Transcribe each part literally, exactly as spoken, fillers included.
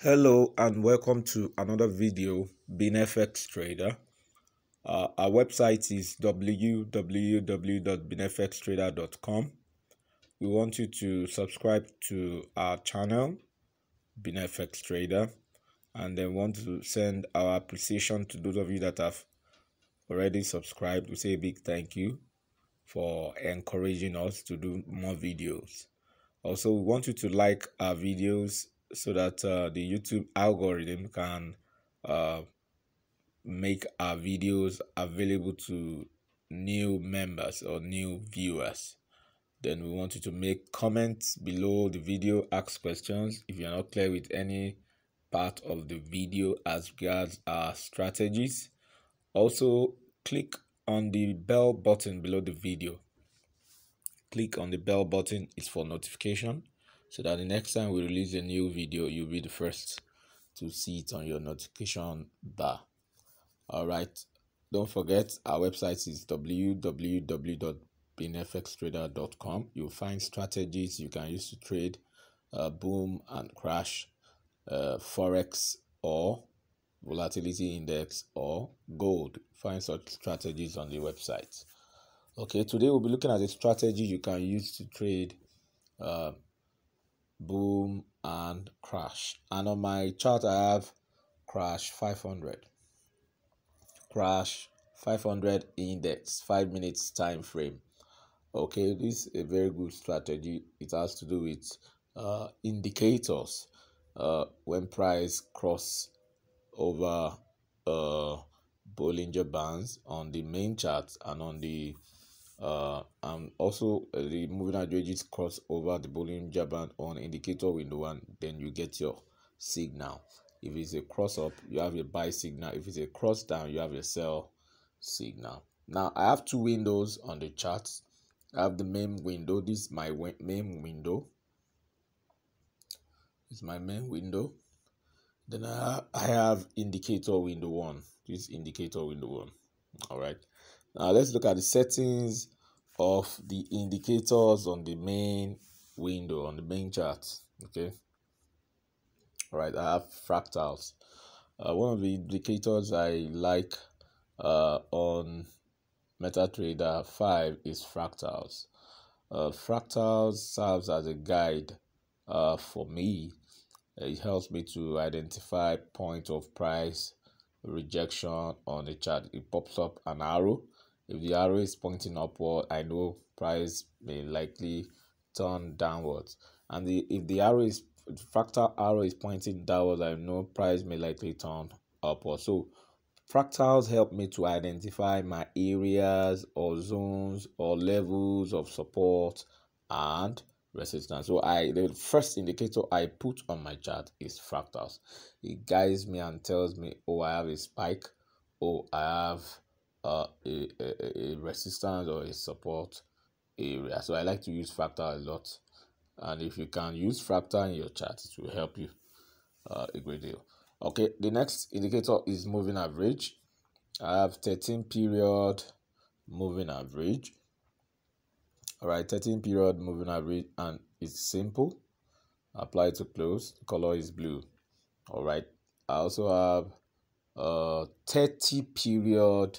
Hello and welcome to another video, being F X Trader. Uh, our website is w w w dot being f x trader dot com. We want you to subscribe to our channel, being F X Trader, and then want to send our appreciation to those of you that have already subscribed. We say a big thank you for encouraging us to do more videos. Also, we want you to like our videos so that uh, the YouTube algorithm can uh, make our videos available to new members or new viewers. Then we want you to make comments below the video, ask questions if you're not clear with any part of the video as regards our strategies. Also, click on the bell button below the video. Click on the bell button, it's for notification, so that the next time we release a new video, you'll be the first to see it on your notification bar. All right, don't forget our website is w w w dot being f x trader dot com. You'll find strategies you can use to trade uh, boom and crash, uh, forex or volatility index or gold. Find such strategies on the website. Okay, today we'll be looking at a strategy you can use to trade uh, boom and crash, and on my chart I have crash five hundred, crash five hundred index, five minutes time frame. Okay, this is a very good strategy. It has to do with uh, indicators. Uh, when price cross over uh, Bollinger Bands on the main chart and on the Uh, and also uh, the moving averages cross over the Bollinger Band on indicator window one, then you get your signal. If it's a cross up, you have a buy signal. If it's a cross down, you have a sell signal. Now I have two windows on the chart. I have the main window. This is my main window. It's my main window. Then I have, I have indicator window one. This is indicator window one. All right. Now let's look at the settings of the indicators on the main window, on the main chart. Okay. All right, I have fractals. Uh, one of the indicators I like uh, on MetaTrader five is fractals. Uh, fractals serves as a guide uh, for me. It helps me to identify point of price rejection on the chart. It pops up an arrow. If the arrow is pointing upward, I know price may likely turn downwards. And the, if the arrow is fractal arrow is pointing downwards, I know price may likely turn upward. So fractals help me to identify my areas or zones or levels of support and resistance. So I the first indicator I put on my chart is fractals. It guides me and tells me, oh, I have a spike, oh, I have Uh, a, a, a resistance or a support area. So I like to use fractal a lot, and if you can use fractal in your chart, it will help you uh, a great deal. Okay, the next indicator is moving average. I have thirteen period moving average. All right, thirteen period moving average, and it's simple. Apply to close. The color is blue. All right. I also have uh thirty period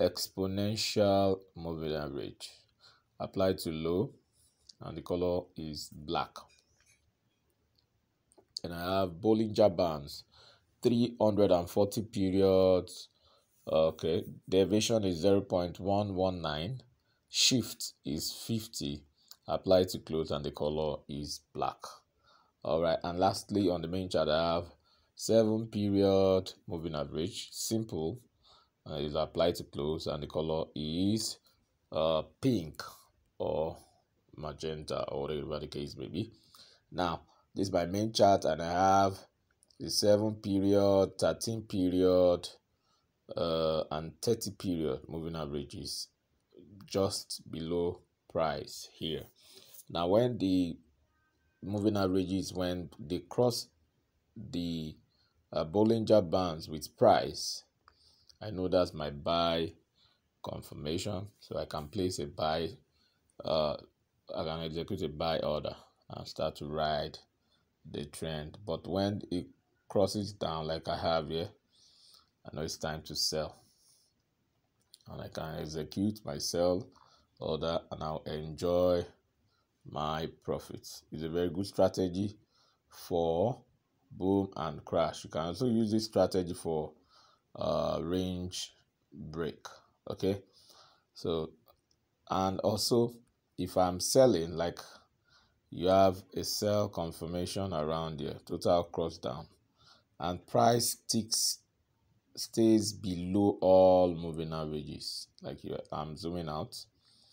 exponential moving average. Apply to low, and the color is black. And I have Bollinger Bands, three hundred forty periods. Okay, deviation is zero point one one nine, shift is fifty. Apply to close, and the color is black. All right, and lastly on the main chart I have seven period moving average, simple. Uh, is applied to close, and the color is uh, pink or magenta or whatever the case may be. Now this is my main chart, and I have the seven period, thirteen period uh, and thirty period moving averages just below price here. Now when the moving averages, when they cross the uh, Bollinger Bands with price, I know that's my buy confirmation, so I can place a buy, uh, I can execute a buy order and start to ride the trend. But when it crosses down like I have here, I know it's time to sell, and I can execute my sell order and I'll enjoy my profits. It's a very good strategy for boom and crash. You can also use this strategy for uh range break. Okay, so and also if I'm selling, like you have a sell confirmation around here, total cross down, and price ticks stays below all moving averages. Like here, I'm zooming out,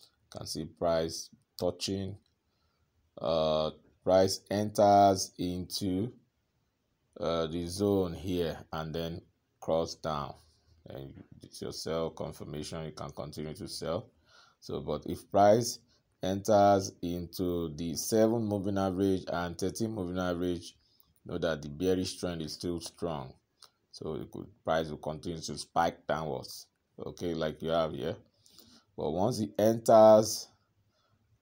you can see price touching, uh price enters into uh the zone here and then cross down, and it's your sell confirmation. You can continue to sell. So but if price enters into the seven moving average and thirteen moving average, know that the bearish trend is still strong, so it could price will continue to spike downwards. Okay, like you have here. But once it enters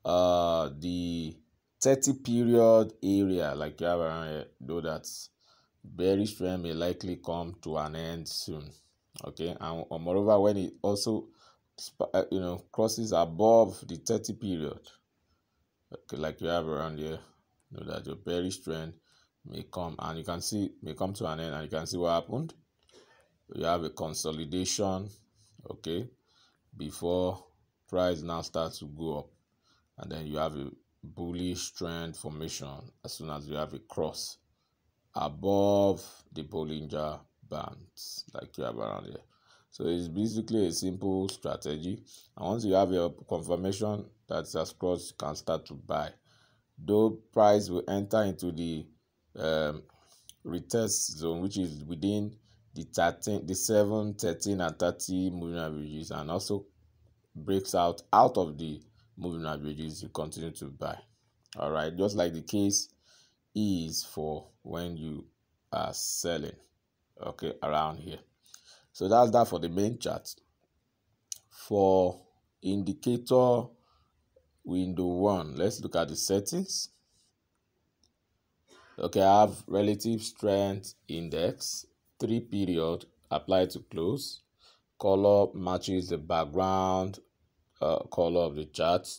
uh the thirty period area, like you have around here, know that bearish trend may likely come to an end soon. Okay, and, and moreover, when it also you know crosses above the thirty period, okay, like you have around here, know that your bearish trend may come, and you can see may come to an end. And you can see what happened. You have a consolidation, okay, before price now starts to go up, and then you have a bullish trend formation as soon as you have a cross above the Bollinger Bands, like you have around here. So it's basically a simple strategy, and once you have your confirmation that has crossed, you can start to buy. Though price will enter into the um, retest zone, which is within the thirteen, the seven, thirteen, and thirty moving averages, and also breaks out out of the moving averages, you continue to buy. All right, just like the case is for when you are selling, okay, around here. So that's that for the main chart. For indicator window one, let's look at the settings. Okay, I have relative strength index, three period, apply to close, color matches the background uh, color of the chart.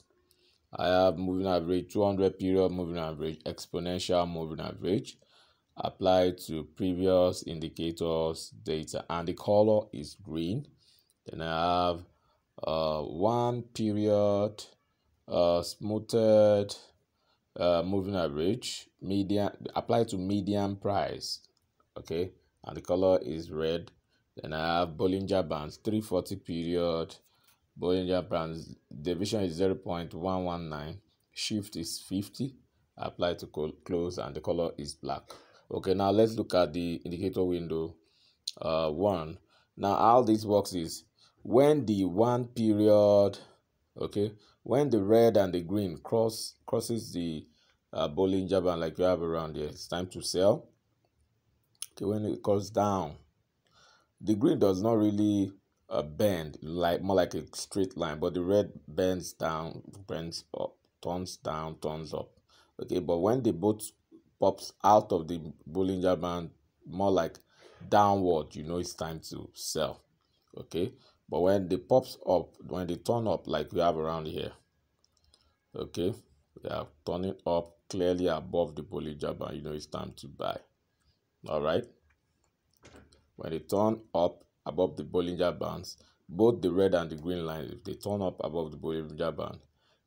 I have moving average, two hundred period moving average, exponential moving average, applied to previous indicators data, and the color is green. Then I have uh, one period uh, smoothed uh, moving average, median, applied to median price, okay, and the color is red. Then I have Bollinger Bands, three forty period Bollinger Bands, deviation is zero point one one nine, shift is fifty, apply to close, and the color is black. Okay, now let's look at the indicator window uh, one. Now how this works is, when the one period, okay, when the red and the green cross crosses the uh, Bollinger Band, like you have around here, it's time to sell. Okay, when it goes down, the green does not really uh, bend, like more like a straight line, but the red bends down, bends up, turns down, turns up. Okay, but when they both pops out of the Bollinger Band, more like downward, you know it's time to sell. Okay, but when they pops up, when they turn up, like we have around here, okay, they are turning up clearly above the Bollinger Band, you know it's time to buy. All right, when they turn up above the Bollinger Bands, both the red and the green line, if they turn up above the Bollinger Band,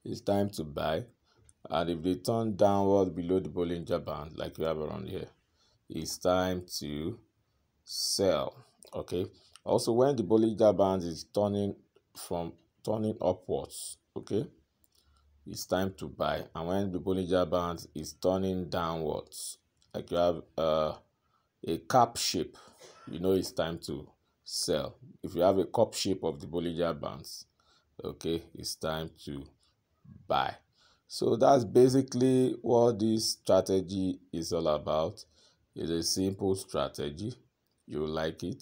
it's time to buy. And if they turn downward below the Bollinger Band, like you have around here, it's time to sell. Okay, also when the Bollinger Band is turning from turning upwards, okay, it's time to buy. And when the Bollinger Band is turning downwards, like you have uh, a cup shape, you know it's time to sell. If you have a cup shape of the Bollinger Bands, okay, it's time to buy. So that's basically what this strategy is all about. It's a simple strategy. You like it.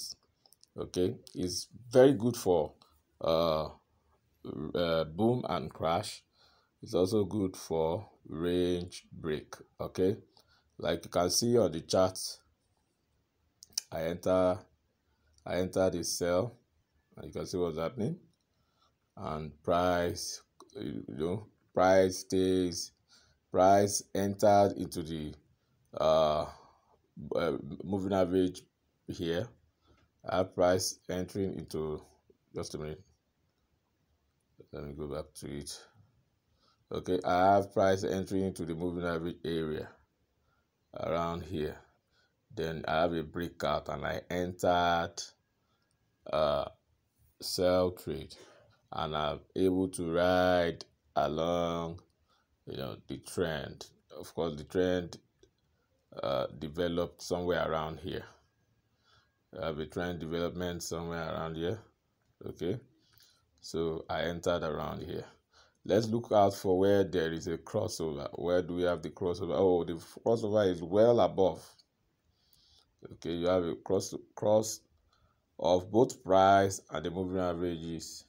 Okay, it's very good for uh, uh boom and crash. It's also good for range break. Okay, like you can see on the chart, I enter I enter the sell, and you can see what's happening, and price, you know, price stays, price entered into the uh, uh moving average here. I have price entering into, just a minute, let me go back to it. Okay, I have price entering into the moving average area around here. Then I have a breakout and I entered uh sell trade, and I'm able to ride along, you know, the trend. Of course, the trend uh developed somewhere around here. I have a trend development somewhere around here. Okay, so I entered around here. Let's look out for where there is a crossover. Where do we have the crossover? Oh, the crossover is well above. Okay, you have a cross cross of both price and the moving averages.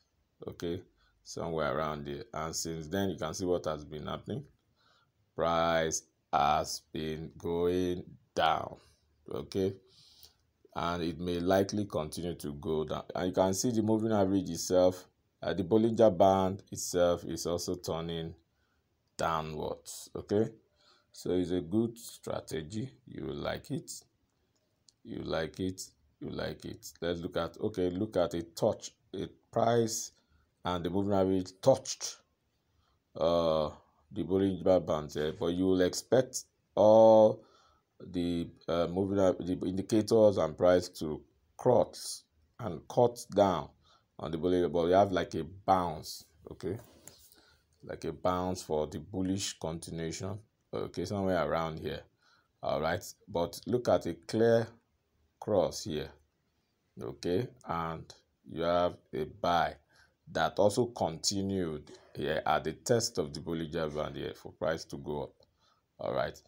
Okay, somewhere around there. And since then, you can see what has been happening. Price has been going down. Okay, and it may likely continue to go down. And you can see the moving average itself. Uh, the Bollinger Band itself is also turning downwards. Okay, so it's a good strategy. You will like it, you like it, you like it. Let's look at, okay, look at a touch, a price and the moving average touched uh the Bollinger Band here, but you will expect all the uh, moving the indicators and price to cross and cut down on the bullish, but we have like a bounce, okay, like a bounce for the bullish continuation, okay, somewhere around here. All right, but look at a clear cross here, okay, and you have a buy that also continued here at the test of the Bollinger Band here for price to go up. All right,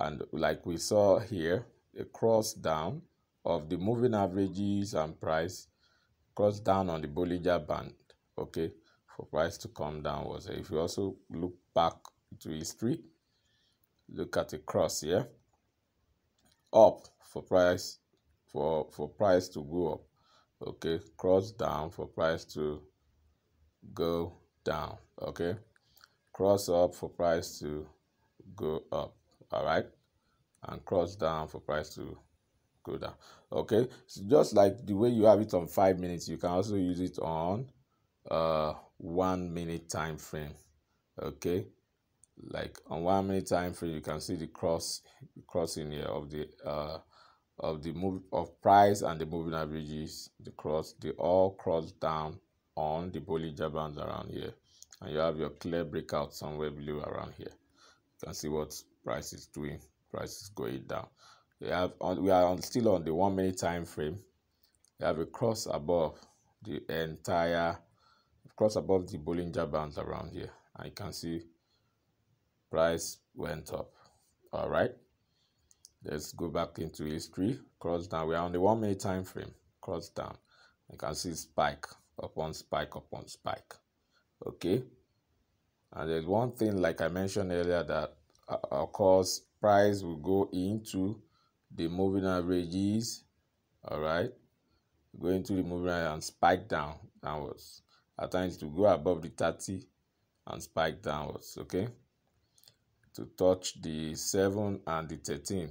and like we saw here, a cross down of the moving averages and price, cross down on the Bollinger Band, okay, for price to come downwards. If you also look back to history, look at the cross here, up for price, for for price to go up, okay, cross down for price to go down, okay, cross up for price to go up, all right, and cross down for price to go down. Okay, so just like the way you have it on five minutes, you can also use it on uh one minute time frame. Okay, like on one minute time frame, you can see the cross crossing here of the uh of the move of price and the moving averages. The cross, they all cross down on the Bollinger Bands around here, and you have your clear breakout somewhere below around here. You can see what price is doing. Price is going down. We have on, we are on, still on the one minute time frame. We have a cross above the entire cross above the Bollinger Bands around here, and you can see price went up. All right, let's go back into history. Cross down. We are on the one minute time frame. Cross down. You can see spike upon spike upon spike. Okay, and there's one thing, like I mentioned earlier, that uh, of course price will go into the moving averages, all right, going to the moving average and spike down downwards. At times to go above the thirty and spike downwards, okay, to touch the seven and the thirteen,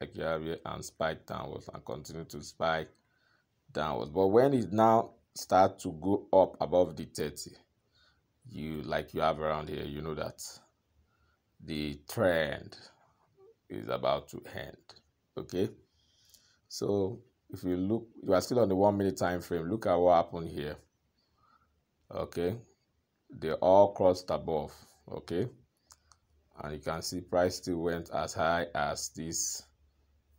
like you have here, and spike downwards and continue to spike downwards. But when it now starts to go up above the thirty, you like you have around here, you know that the trend is about to end. Okay, so if you look, you are still on the one minute time frame. Look at what happened here. Okay, they all crossed above. Okay, and you can see price still went as high as this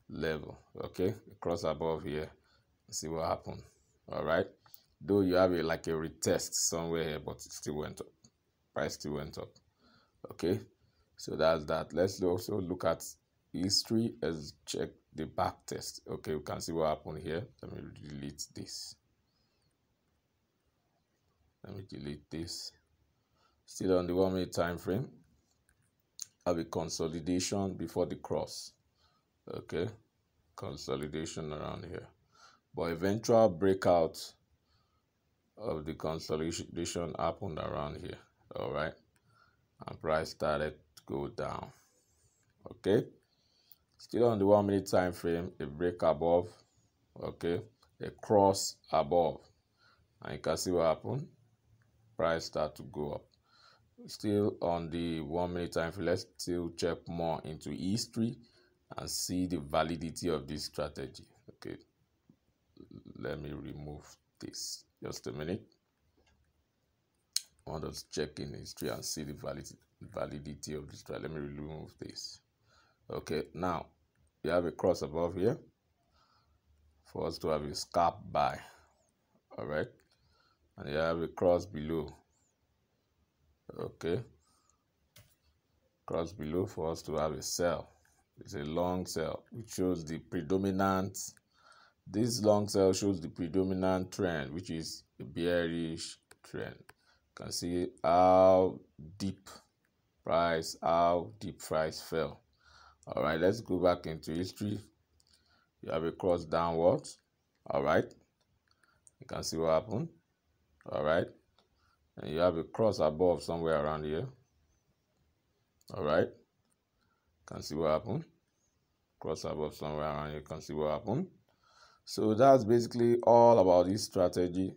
level. Okay, cross above here, see what happened. All right, though you have a, like a retest somewhere here, but it still went up. Price still went up. Okay, so that's that. Let's also look at history. Let's check the back test. Okay, we can see what happened here. Let me delete this. Let me delete this. Still on the one minute time frame. Have a consolidation before the cross. Okay, consolidation around here, but eventual breakout of the consolidation happened around here. All right, and price started to go down. Okay, still on the one minute time frame, a break above, okay, a cross above, and you can see what happened. Price start to go up. Still on the one minute time frame, let's still check more into history and see the validity of this strategy. Okay, let me remove this just a minute. I want to check in history and see the validity validity of this strategy. Let me remove this. Okay, now we have a cross above here for us to have a scalp buy. All right, and you have a cross below. Okay, cross below for us to have a sell. It's a long sell, which shows the predominant. This long sell shows the predominant trend, which is a bearish trend. You can see how deep price, how deep price fell. All right, let's go back into history. You have a cross downwards. All right, you can see what happened. All right, and you have a cross above somewhere around here. All right, you can see what happened. Cross above somewhere around here. You can see what happened. So that's basically all about this strategy.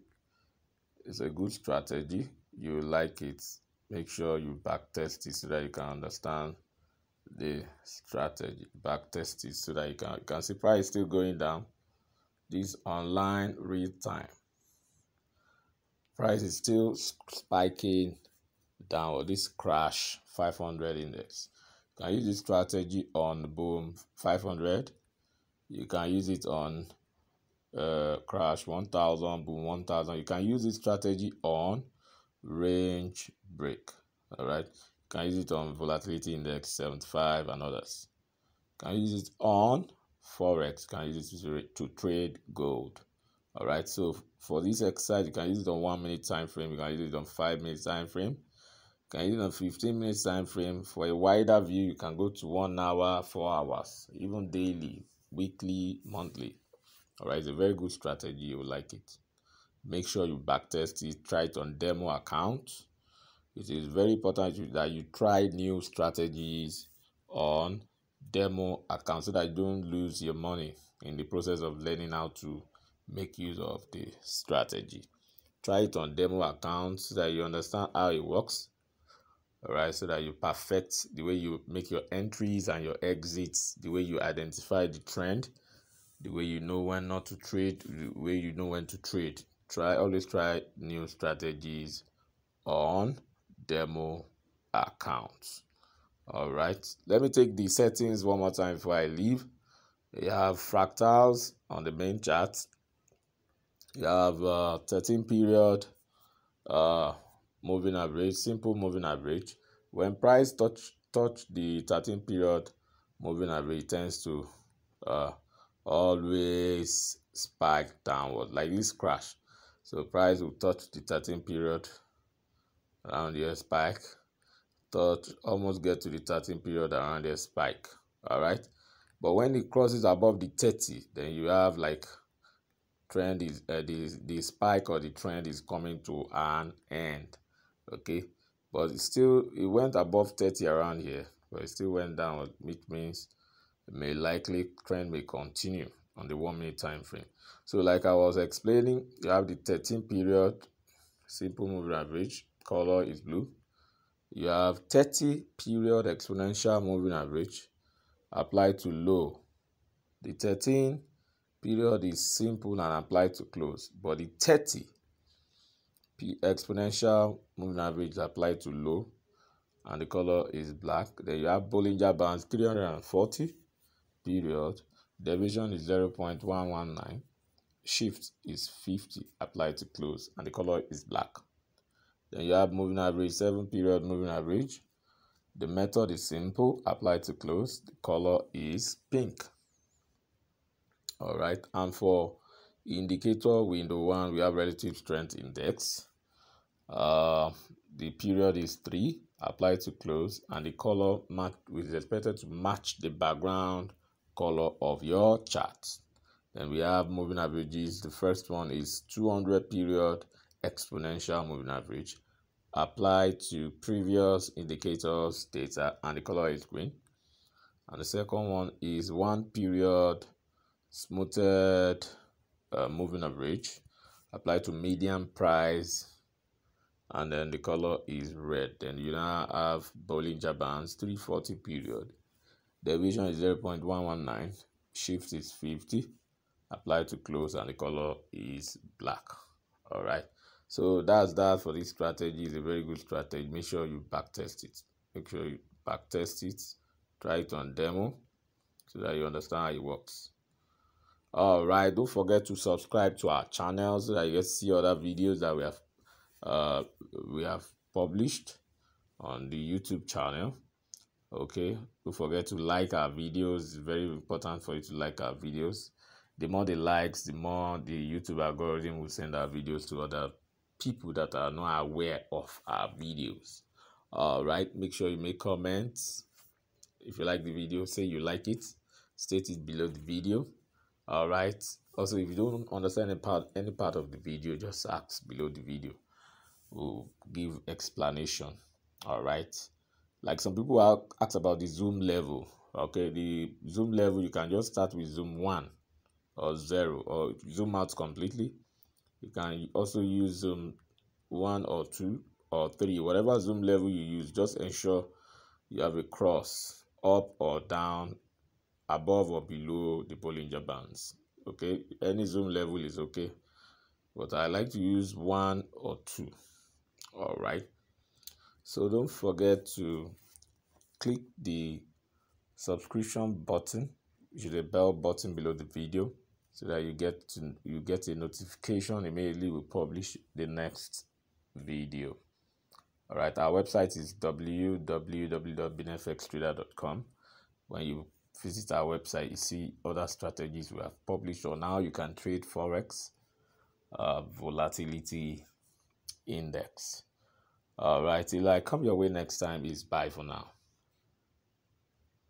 It's a good strategy. You like it. Make sure you backtest it so that you can understand the strategy. Backtest it so that you can, you can see price still going down. This online real time. Price is still spiking downward. This crash five hundred index. You can use this strategy on boom five hundred. You can use it on uh, crash one thousand, boom one thousand. You can use this strategy on range break. All right, you can use it on volatility index seventy-five and others. You can use it on Forex. You can use it to, to trade gold. All right, so for this exercise, you can use it on one minute time frame. You can use it on five minute time frame. You can use it on fifteen minutes time frame. For a wider view, you can go to one hour, four hours, even daily, weekly, monthly. All right, it's a very good strategy. You will like it. Make sure you backtest it. Try it on demo accounts. It is very important that you try new strategies on demo accounts so that you don't lose your money in the process of learning how to make use of the strategy. Try it on demo accounts so that you understand how it works. All right, so that you perfect the way you make your entries and your exits, the way you identify the trend, the way you know when not to trade, the way you know when to trade. Try, always try new strategies on demo accounts. All right, let me take the settings one more time before I leave. You have fractals on the main chart. You have uh, thirteen period. Uh, Moving average, simple moving average. When price touch touch the thirteen period moving average, tends to uh, always spike downward like this crash. So price will touch the thirteen period around here, spike. Touch, almost get to the thirteen period around here, spike. All right, but when it crosses above the thirty, then you have like trend is uh, the the spike or the trend is coming to an end. Okay, but it still it went above thirty around here, but it still went down, which means it may likely trend may continue on the one minute time frame. So like I was explaining, you have the thirteen period simple moving average, color is blue. You have thirty period exponential moving average applied to low. The thirteen period is simple and applied to close, but the thirty P exponential moving average applied to low, and the color is black. Then you have Bollinger Bands three hundred forty period, division is zero point one one nine, shift is fifty applied to close, and the color is black. Then you have moving average seven period moving average. The method is simple, applied to close, the color is pink. All right, and for indicator window one, we have relative strength index. Uh, the period is three, applied to close, and the color match is expected to match the background color of your chart. Then we have moving averages. The first one is two hundred period exponential moving average applied to previous indicators data, and the color is green. And the second one is one period smoothed uh, moving average applied to median price, and then the color is red. Then you now have Bollinger Bands, three forty period. Deviation is zero point one one nine, shift is fifty, apply to close, and the color is black. All right, so that's that for this strategy. It's a very good strategy. Make sure you back test it. Make sure you back test it. Try it on demo so that you understand how it works. All right, don't forget to subscribe to our channel so that you can see other videos that we have uh we have published on the YouTube channel. Okay, don't forget to like our videos. It's very important for you to like our videos. The more the likes, the more the YouTube algorithm will send our videos to other people that are not aware of our videos. All right, make sure you make comments. If you like the video, say you like it, state it below the video. All right, also if you don't understand any part any part of the video, just ask below the video. We'll give explanation. All right, like some people ask about the zoom level. Okay, the zoom level, you can just start with zoom one or zero, or zoom out completely. You can also use zoom one or two or three. Whatever zoom level you use, just ensure you have a cross up or down, above or below the Bollinger Bands. Okay, any zoom level is okay, but I like to use one or two. All right, so don't forget to click the subscription button, which is the bell button below the video, so that you get to, you get a notification immediately we publish the next video. All right, our website is w w w dot binfxtrader dot com. When you visit our website, you see other strategies we have published on how you can trade Forex, uh, volatility index. All right, till I come your way next time, is bye for now.